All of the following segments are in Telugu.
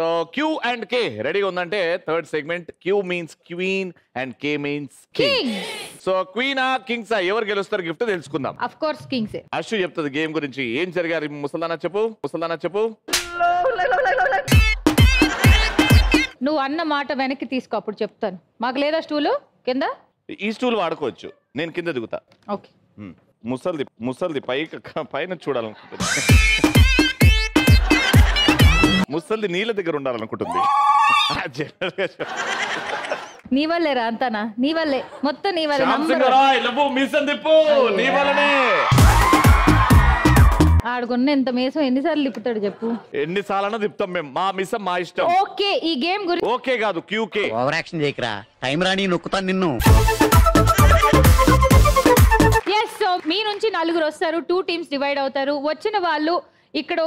So Q and K. Ready? Third segment. Q means queen and K means king. So queen a kings a ever gelustar gift telusukundam. Of course kings. Ashu cheptadi game gurinchi em jarigari musallana cheppu. నువ్వు అన్న మాట వెనక్కి తీసుకో అప్పుడు చెప్తాను. మాకు లేదా స్టూలు కింద? ఈ స్టూలు వాడుకోవచ్చు. నేను కింద దిగుతా. ఓకే. ముసల్ది పైన చూడాలనుకుంటుంది. ముసల్ది నీళ్ళ దగ్గర ఉండాలనుకుంటుంది. నీ వల్లేరా అంతానా? నీ వల్లే, మొత్తం నీ వల్లనే. ఆడుకున్న ఎంత మేసం ఎన్నిసార్లు తిప్పుతాడు చెప్పు. ఎన్నిసార్లు తిప్పుతాం మేము, మా మిసం మా ఇష్టం. ఓకే, ఈ గేమ్ గురించి ఓకే కాదు క్యూకే. ఓవర్ యాక్షన్ చేయకరా, టైం రాని నొక్కుతాను నిన్ను. yes so మీ నుంచి నలుగురు వస్తారు, 2 teams డివైడ్ అవుతారు. వచ్చిన వాళ్ళు ఇక్కడ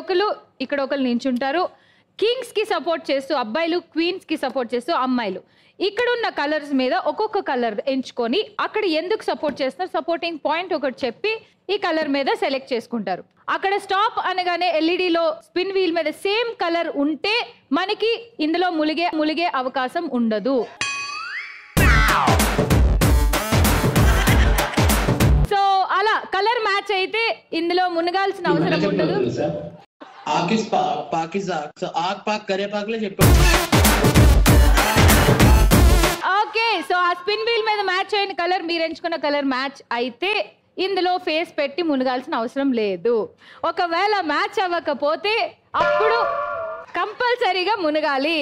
ఒకరు నించుంటారు. కింగ్స్ కి సపోర్ట్ చేస్తూ అబ్బాయిలు, క్వీన్స్ కి సపోర్ట్ చేస్తూ అమ్మాయిలు. ఇక్కడ ఉన్న కలర్స్ మీద ఒక్కొక్క కలర్ ఎంచుకొని అక్కడ ఎందుకు సపోర్ట్ చేస్తారు, సపోర్టింగ్ పాయింట్ ఒకటి చెప్పి ఈ కలర్ మీద సెలెక్ట్ చేసుకుంటారు. అక్కడ స్టాప్ అనగానే ఎల్ఈడీలో స్పిన్ వీల్ మీద సేమ్ కలర్ ఉంటే మనకి ఇందులో ములిగే అవకాశం ఉండదు. సో అలా కలర్ మ్యాచ్ అయితే ఇందులో మునగాల్సిన అవసరం ఉండదు. ఓకే, సో ఆ స్పిన్ వీల్ మీద మ్యాచ్ అయిన కలర్ మీరు ఎంచుకున్న కలర్ మ్యాచ్ అయితే ఇందులో ఫేస్ పెట్టి మునగాల్సిన అవసరం లేదు. ఒకవేళ మ్యాచ్ అవ్వకపోతే అప్పుడు కంపల్సరీగా మునగాలి.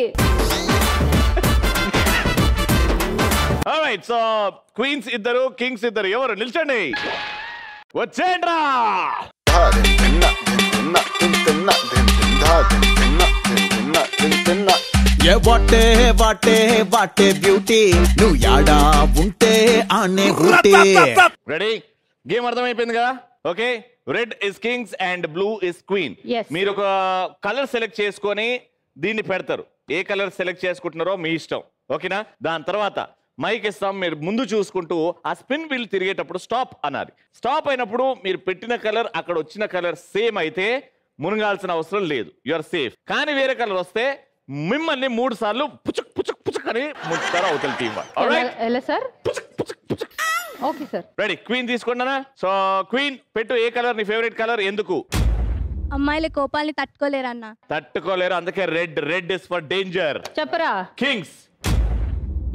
ఆల్రైట్, సో క్వీన్స్ ఇద్దరు, కింగ్స్ ఇద్దరు. ఎవరు నిల్చండి, వచ్చేండ్రా. వాటే వాటే వాటే బ్యూటీ, నువ్వు యాడా ఉంటే ఆనే ఉంటే. రెడీ, గేమ్ అర్థమైపోయింది కదా. Okay, red is kings and blue is queen. మీరు ఒక కలర్ సెలెక్ట్ చేసుకొని దీన్ని పెడతారు. ఏ కలర్ సెలెక్ట్ చేసుకుంటున్నారో మీ ఇష్టం, ఓకేనా. దాని తర్వాత మైక్ ఇస్తాం, మీరు ముందు చూసుకుంటూ ఆ స్పిన్ వీల్ తిరిగేటప్పుడు స్టాప్ అనాలి. స్టాప్ అయినప్పుడు మీరు పెట్టిన కలర్ అక్కడ వచ్చిన కలర్ సేమ్ అయితే మునగాల్సిన అవసరం లేదు, యూఆర్ సేఫ్. కానీ వేరే కలర్ వస్తే మిమ్మల్ని 3 సార్లు పుచుక్ పుచుక్ పుచుక్ అని ముంచుతారు అవతల team. Okay sir, ready. Queen తీసుకుంటానా? సో క్వీన్ పెట్టు, ఏ కలర్ నీ ఫేవరెట్ కలర్? ఎందుకు? అమ్మాయిల కోపాలని తట్టుకోలేరు అన్న, తట్టుకోలేరు, అందుకే red. Red is for danger. చెప్పరా కింగ్స్.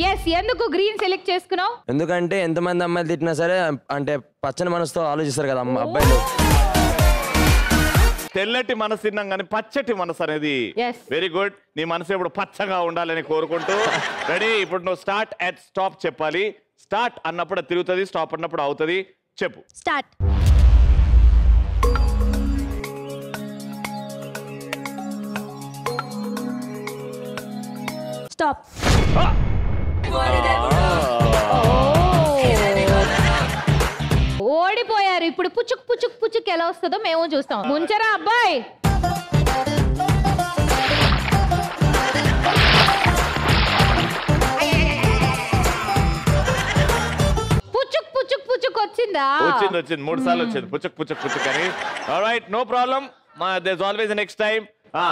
yes, ఎందుకు గ్రీన్ సెలెక్ట్ చేసుకున్నావు? ఎందుకంటే ఎంతమంది అమ్మాయిలు తిట్టినా సరే అంటే పచ్చని మనసుతో ఆలోచిస్తారు కదా అబ్బాయిలు. తెల్లటి మనసు తిన్నాం కానీ పచ్చటి మనసు అనేది. వెరీ గుడ్, నీ మనసు ఇప్పుడు పచ్చగా ఉండాలని కోరుకుంటూ. రెడీ, ఇప్పుడు నువ్వు స్టార్ట్ అట్ స్టాప్ చెప్పాలి. స్టార్ట్ అన్నప్పుడు తిరుగుతుంది, స్టాప్ అన్నప్పుడు అవుతుంది. చెప్పు. స్టార్ట్. స్టాప్. ఓడిపోయారు. ఇప్పుడు పుచ్చుక్ పుచ్చుక్ పుచ్చుక్ ఎలా వస్తుందో మేము చూస్తాం. ముంచరా అబ్బాయి. వచ్చింది 3 సార్లు వచ్చింది. పుచ్చక్ పుచ్చక్ పుచ్చక్ అని. Alright, no problem. There is always next time.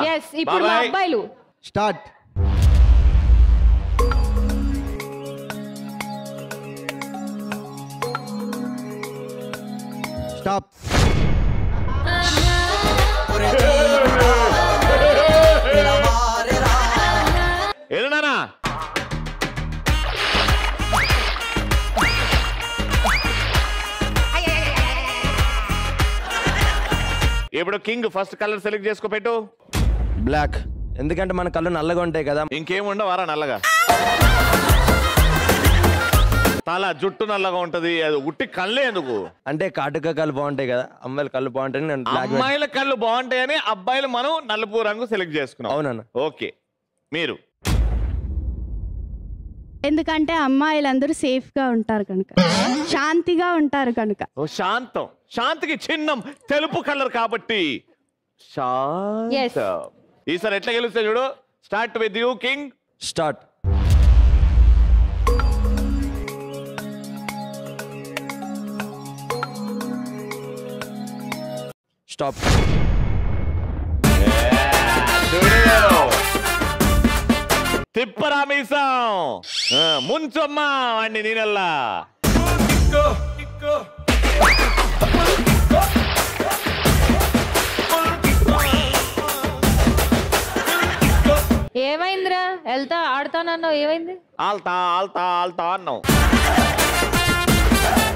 yes, ఇప్పుడు అబ్బాయిలు. స్టార్ట్. స్టాప్. ఏదన్నా ఇప్పుడు కింగ్ ఫస్ట్ కలర్ సెలెక్ట్ చేసుకో, పెట్టు. బ్లాక్, ఎందుకంటే మన కళ్ళు నల్లగా ఉంటాయి కదా. ఇంకేం ఉండవారా నల్లగా? తల జుట్టు నల్లగా ఉంటది, అది ఉట్టి కళ్ళే ఎందుకు అంటే కాటుక కళ్ళు బాగుంటాయి కదా. అమ్మాయిల కళ్ళు బాగుంటాయి, అమ్మాయిల కళ్ళు బాగుంటాయని అబ్బాయిలు మనం నలుపు రంగు సెలెక్ట్ చేసుకున్నాం. అవునన్నా. ఓకే, మీరు? ఎందుకంటే అమ్మాయిలందరూ సేఫ్ గా ఉంటారు కనుక, శాంతిగా ఉంటారు కనుక. ఓ శాంతం, శాంతికి చిహ్నం తెలుపు కలర్ కాబట్టి శాంతం. ఈసారి ఎట్లా గెలుస్తా చూడు. Start with you king. Start. Stop. ತಿಪ್ಪರಾಮೇಶಂ ಮುಂಚಮ್ಮ ಅಣ್ಣಿ ನೀನಲ್ಲ ఏమైందిరా వెళ్తా ఆడతానన్నావు ఏమైంది ఆల్తా ఆల్తా ఆల్తా అన్నావు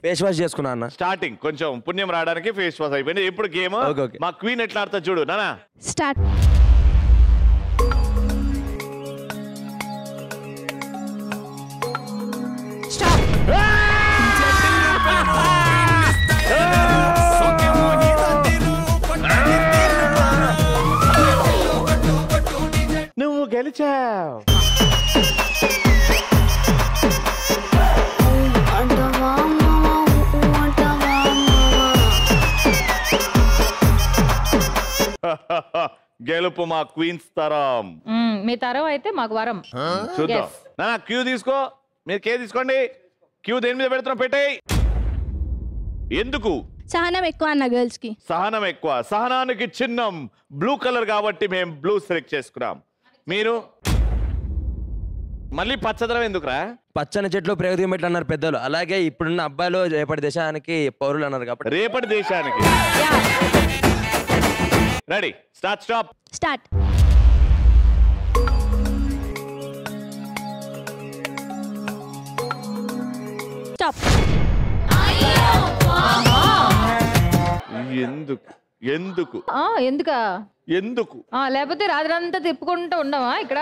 ఫేస్ వాష్ చేసుకున్నా అన్న స్టార్టింగ్ కొంచెం పుణ్యం రావడానికి ఫేస్ వాష్ అయిపోయింది ఇప్పుడు గేమ్ మా క్వీన్ ఎట్లా ఆడతా చూడు నానా స్టార్ట్ నువ్వు గెలిచావు గెలుపు మా క్వీన్స్ తరం మీ తరం అయితే మాకు వరం చూద్దాం నా క్యూ తీసుకో మీరు కే తీసుకోండి క్యూ దేని మీద పెడుతున్నా పెట్టేయి ఎందుకు సహనం ఎక్కువ అన్న గర్ల్స్ కి సహనం ఎక్కువ సహనానికి చిహ్నం బ్లూ కలర్ కాబట్టి మేము బ్లూ సెలెక్ట్ చేసుకున్నాం మీరు మళ్ళీ పచ్చదనం ఎందుకురా పచ్చని చెట్లు ప్రయోగం ఎట్లా అన్నారు పెద్దలు అలాగే ఇప్పుడున్న అబ్బాయిలు రేపటి దేశానికి పౌరులు అన్నారు కాబట్టి రేపటి దేశానికి రెడీ స్టార్ట్ స్టాప్ స్టార్ట్ ఎందుకు ఎందుకు ఎందుకా ఎందుకు లేకపోతే రాత్రంతా తిప్పుకుంటూ ఉండమా ఇక్కడ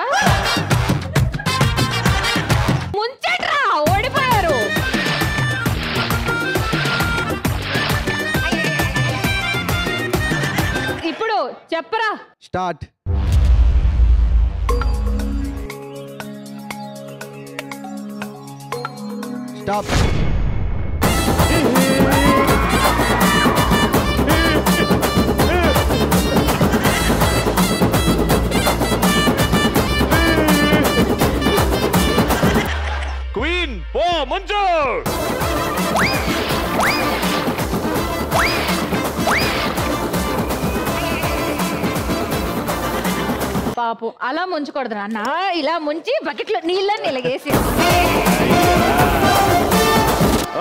ముంచట్రా ఓడిపోయారు ఇప్పుడు చెప్పరా స్టార్ట్ స్టాప్ పాపం అలా ముంచకూడదు నాన్న ఇలా ముంచి బకెట్లో నీళ్ళని ఇలాగేసి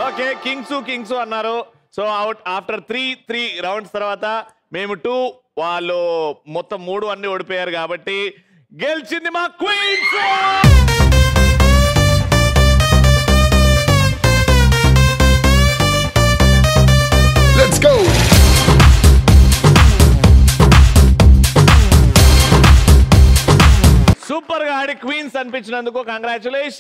ఓకే కింగ్స్ కింగ్స్ అన్నారు so out after three rounds తర్వాత మేము 2 వాళ్ళు మొత్తం 3 అన్ని ఓడిపోయారు కాబట్టి గెలిచింది మా queens Let's go. Super guard Queens and pitch nanduko congratulations.